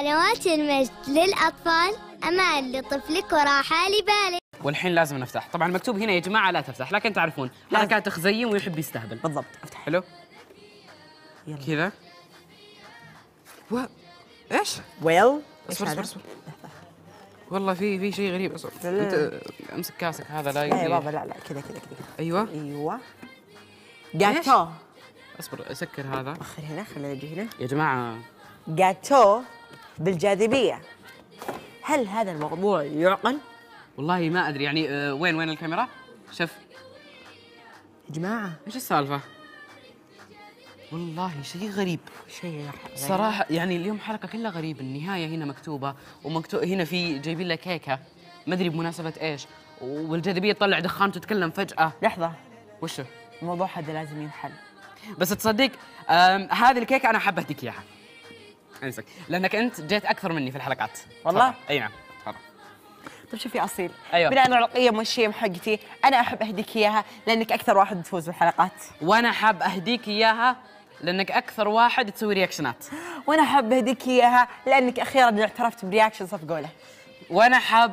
قنوات المجد للاطفال، امان لطفلك وراحه لبالك. والحين لازم نفتح، طبعا مكتوب هنا يا جماعه لا تفتح، لكن تعرفون حركات خزيم ويحب يستهبل. بالضبط، افتح. حلو كذا. ايش؟ ويل اصبر والله في شيء غريب. اصبر انت امسك كاسك هذا لا يجي. اي بابا لا كذا. ايوه جاتو. اصبر اسكر هذا. اخر هنا، خلينا نجي هنا يا جماعه. جاتو بالجاذبيه، هل هذا الموضوع يعقل؟ والله ما ادري يعني. وين الكاميرا؟ شوف يا جماعه ايش السالفه؟ والله شيء غريب، شيء صراحه يعني. اليوم حلقه كلها غريب. النهايه هنا مكتوبه، ومكتوب هنا في جايبين لها كيكه ما ادري بمناسبه ايش، والجاذبيه تطلع دخان وتتكلم فجاه. لحظه، وشو الموضوع هذا؟ لازم ينحل. بس تصدق هذه الكيكه انا حابه اديك اياها، انسك لانك انت جيت اكثر مني في الحلقات. والله؟ اي نعم. طيب شوفي أصيل، أيوة. بناء على الرقية والشيم حقتي، أنا أحب أهديك إياها لأنك أكثر واحد تفوز بالحلقات. وأنا أحب أهديك إياها لأنك أكثر واحد تسوي رياكشنات. وأنا أحب أهديك إياها لأنك أخيراً اعترفت برياكشن صف قولة. وأنا أحب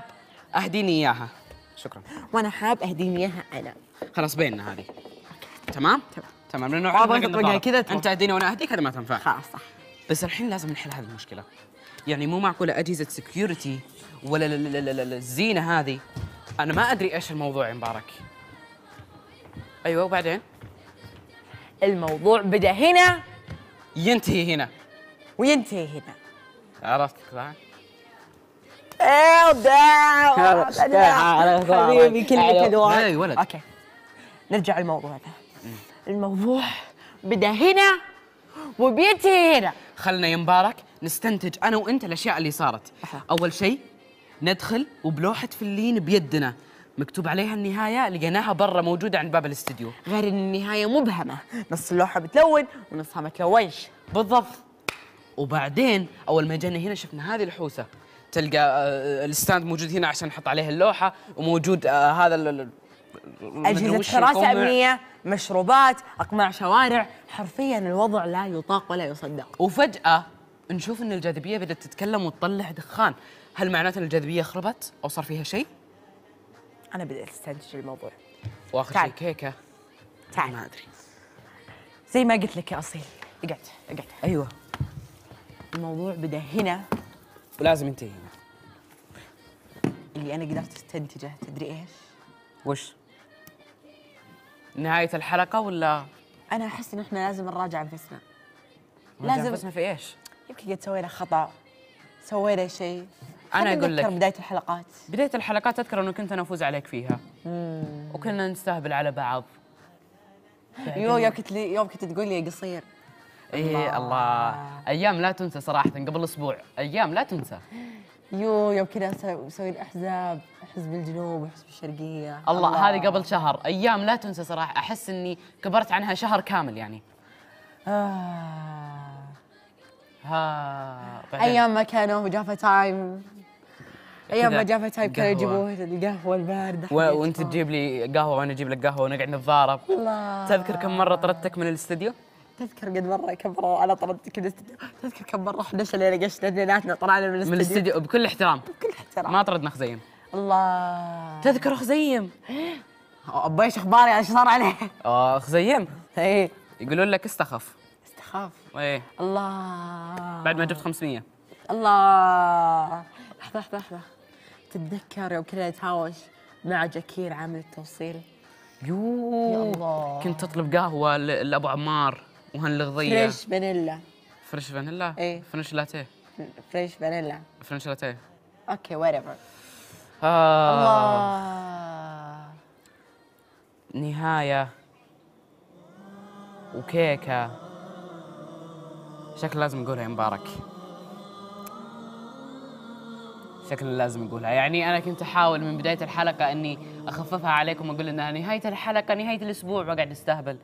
أهديني إياها. شكراً. وأنا أحب أهديني إياها أنا. خلاص بيننا هذه. تمام لأنه أبغى كذا أنت تهديني وأنا أهديك، هذا ما تنفع. خلاص صح. بس الحين لازم نحل هذه المشكلة. يعني مو معقولة أجهزة سكيورتي ولا الزينة هذه. أنا ما أدري إيش الموضوع يا مبارك. أيوه وبعدين؟ الموضوع بدأ هنا ينتهي هنا وينتهي هنا. عرفت صح؟ أوه حبيبي كلمة الوان. أي ولد. أوكي نرجع للموضوع هذا. الموضوع بدأ هنا وبينتهي هنا. خلنا يا مبارك نستنتج أنا وأنت الأشياء اللي صارت. أول شيء ندخل وبلوحة فلين بيدنا مكتوب عليها النهاية لقيناها برا موجودة عند باب الاستديو، غير أن النهاية مبهمة، نص اللوحة بتلون ونصها ما تلونش. بالضبط. وبعدين أول ما جينا هنا شفنا هذه الحوسة، تلقى الستاند موجود هنا عشان نحط عليها اللوحة، وموجود هذا أجهزة حراسة أمنية، مشروبات، أقماع شوارع. حرفياً الوضع لا يطاق ولا يصدق. وفجأة نشوف ان الجاذبيه بدات تتكلم وتطلع دخان. هل معناته ان الجاذبيه خربت او صار فيها شيء؟ انا بدات استنتج الموضوع. واخر شيء كيكه. تعال. ما ادري، زي ما قلت لك يا اصيل. اقعد. ايوه الموضوع بدا هنا ولازم ينتهي هنا. اللي انا قدرت استنتجه تدري ايش؟ وش؟ نهايه الحلقه ولا؟ انا احس ان احنا لازم نراجع انفسنا. لازم انفسنا في ايش؟ يمكن قد سوينا خطأ، سوينا شيء. أنا أقول لك بداية الحلقات أذكر أنه كنت أنا أفوز عليك فيها، وكنا نستهبل على بعض. يوم كنت تقول لي قصير. إيه الله، أيام لا تنسى صراحة. قبل أسبوع أيام لا تنسى. يوم كنا مسويين أحزاب، حزب الجنوب وحزب الشرقية. الله هذه قبل شهر. أيام لا تنسى صراحة، أحس إني كبرت عنها شهر كامل يعني. ايام ما كانوا جافا تايم. ايام ما جافا تايم كانوا يجيبوا القهوه البارده وانت تجيب لي قهوه وانا اجيب لك قهوه ونقعد نتضارب. الله. تذكر كم مره طردتك من الاستديو؟ تذكر قد مره كبره انا طردتك من الاستديو؟ تذكر كم مره احنا شلينا قشنا اثنيناتنا طلعنا من الاستديو؟ بكل احترام ما طردنا خزيم. الله تذكر خزيم؟ ابيش اخباري ايش صار عليه؟ خزيم؟ اي يقولون لك استخف. ايه الله. بعد ما جبت 500. الله. لحظة تتذكر يوم كنا نتهاوش مع جاكير عامل التوصيل؟ يا الله. كنت تطلب قهوة لأبو عمار وهالغضية. فريش فانيلا. ايه فريش لاتيه. اوكي وات ايفر. الله. نهاية وكيكة. شكل لازم أقولها يا مبارك. يعني أنا كنت أحاول من بداية الحلقة أني أخففها عليكم وأقول إنها نهاية الحلقة، نهاية الأسبوع، وأقعد أستهبل.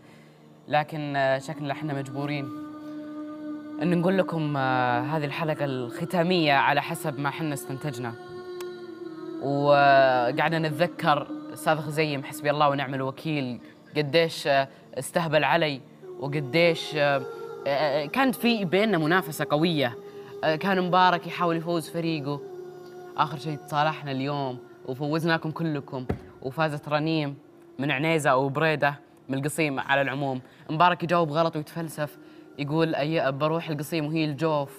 لكن شكلنا إحنا مجبورين أن نقول لكم هذه الحلقة الختامية على حسب ما حنا استنتجنا. وقعدنا نتذكر أستاذ خزيم حسبي الله ونعم الوكيل قديش استهبل علي، وقديش كانت في بيننا منافسة قوية كان مبارك يحاول يفوز فريقه، آخر شيء تصالحنا اليوم وفوزناكم كلكم، وفازت رنيم من عنيزة أو بريدة من القصيم. على العموم مبارك يجاوب غلط ويتفلسف، يقول بروح القصيم وهي الجوف.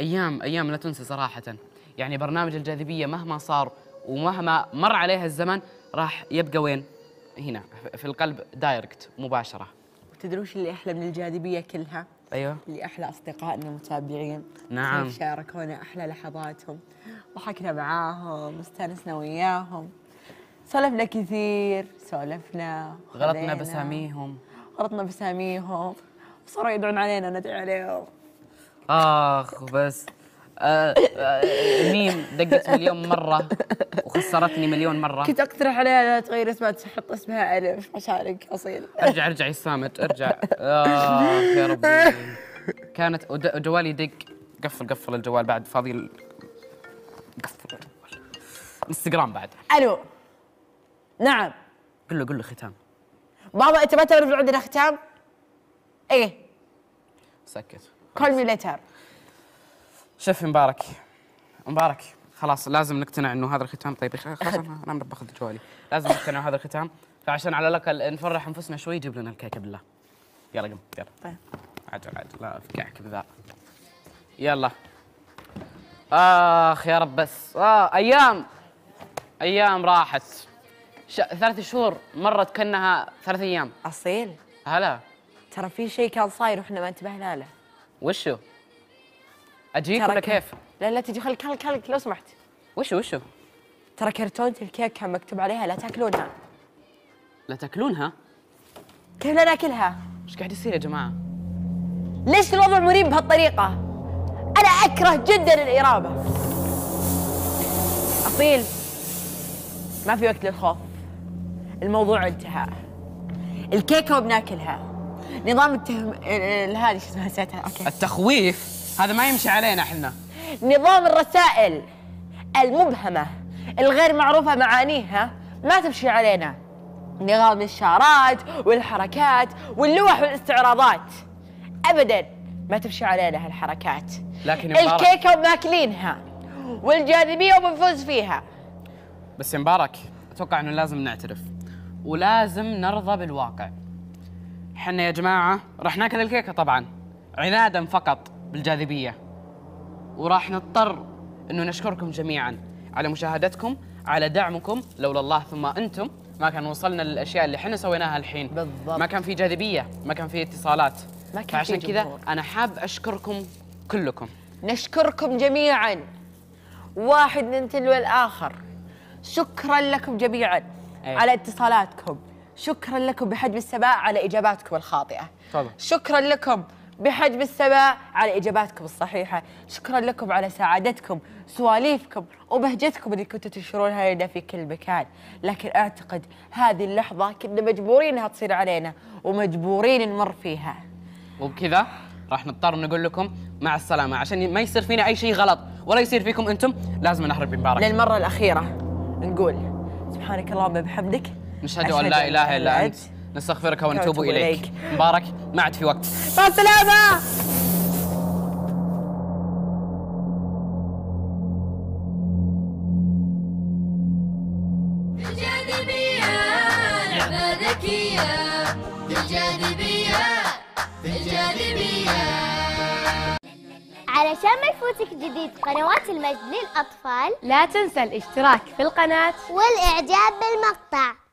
أيام أيام لا تنسى صراحة، يعني برنامج الجاذبية مهما صار ومهما مر عليها الزمن راح يبقى وين؟ هنا في القلب دايركت مباشرة. وتدري وش اللي أحلى من الجاذبية كلها؟ ايوه، اللي احلى اصدقائنا المتابعين. نعم، شاركونا احلى لحظاتهم، ضحكنا معاهم، استانسنا وياهم، سولفنا كثير، سولفنا، غلطنا بساميهم، صاروا يدعون علينا وندعي عليهم. اخ بس ميم دقت مليون مرة وخسرتني مليون مرة. كنت اقترح عليها تغير اسمها، تحط اسمها الف عشانك اصيل. ارجع يا الصامت، ارجع. اخ يا ربي، كانت جوالي يدق. قفل الجوال بعد فاضي، قفل الجوال. انستغرام بعد. الو. نعم. قل له ختام. بابا انت ما تعرف عندنا ختام؟ ايه. سكت. كول مي ليتر. شوف مبارك خلاص لازم نقتنع انه هذا الختام. طيب خلاص انا باخذ جوالي، لازم نقتنع هذا الختام، فعشان على الاقل نفرح انفسنا شوي. جيب لنا الكعك بالله، يلا قم يلا. طيب عجل لا في كعك بذا، يلا. اخ يا رب بس، ايام راحت. 3 شهور مرت كانها 3 ايام. اصيل هلا، ترى في شيء كان صاير واحنا ما انتبهنا له. وشو؟ اجيك ولا كيف؟ لا تجي، خليك لو سمحت. وشو؟ ترى كرتونة الكيك كان مكتوب عليها لا تاكلونها؟ كيف لا ناكلها؟ ايش قاعد يصير يا جماعة؟ ليش الوضع مريب بهالطريقة؟ أنا أكره جدا الإرابة. أصيل ما في وقت للخوف، الموضوع انتهى. الكيكة وبناكلها. نظام هذه شو اسمها نسيتها، اوكي. التخويف هذا ما يمشي علينا احنا. نظام الرسائل المبهمة الغير معروفة معانيها ما تمشي علينا. نظام الإشارات والحركات واللوح والاستعراضات أبداً ما تمشي علينا هالحركات. لكن مبارك، الكيكة وماكلينها والجاذبية وبنفوز فيها. بس مبارك أتوقع أنه لازم نعترف ولازم نرضى بالواقع. احنا يا جماعة راح ناكل الكيكة طبعاً عناداً فقط بالجاذبية، وراح نضطر أنه نشكركم جميعاً على مشاهدتكم، على دعمكم. لولا الله ثم أنتم ما كان وصلنا للأشياء اللي احنا سويناها الحين. بالضبط، ما كان في جاذبية، ما كان في اتصالات، ما كان. فعشان كذا أنا حاب أشكركم كلكم، نشكركم جميعاً، واحد من تلو الآخر. شكراً لكم جميعاً على اتصالاتكم، شكراً لكم بحجم السماء على إجاباتكم الخاطئة. طبعا. شكراً لكم بحجم السماء على إجاباتكم الصحيحة، شكراً لكم على سعادتكم، سواليفكم وبهجتكم اللي كنتوا تنشرونها لنا في كل مكان. لكن أعتقد هذه اللحظة كنا مجبورين إنها تصير علينا ومجبورين نمر فيها، وبكذا راح نضطر نقول لكم مع السلامة. عشان ما يصير فينا أي شيء غلط ولا يصير فيكم أنتم، لازم نحرب مبارك للمرة الأخيرة. نقول سبحانك اللهم وبحمدك، نشهد أن لا إله إلا أنت، نستغفرك ونتوب إليك. مبارك ما عاد في وقت. مع السلامة. الجاذبية لعبة ذكية، الجاذبية. علشان ما يفوتك جديد قنوات المجد للأطفال، لا تنسى الاشتراك في القناة والإعجاب بالمقطع.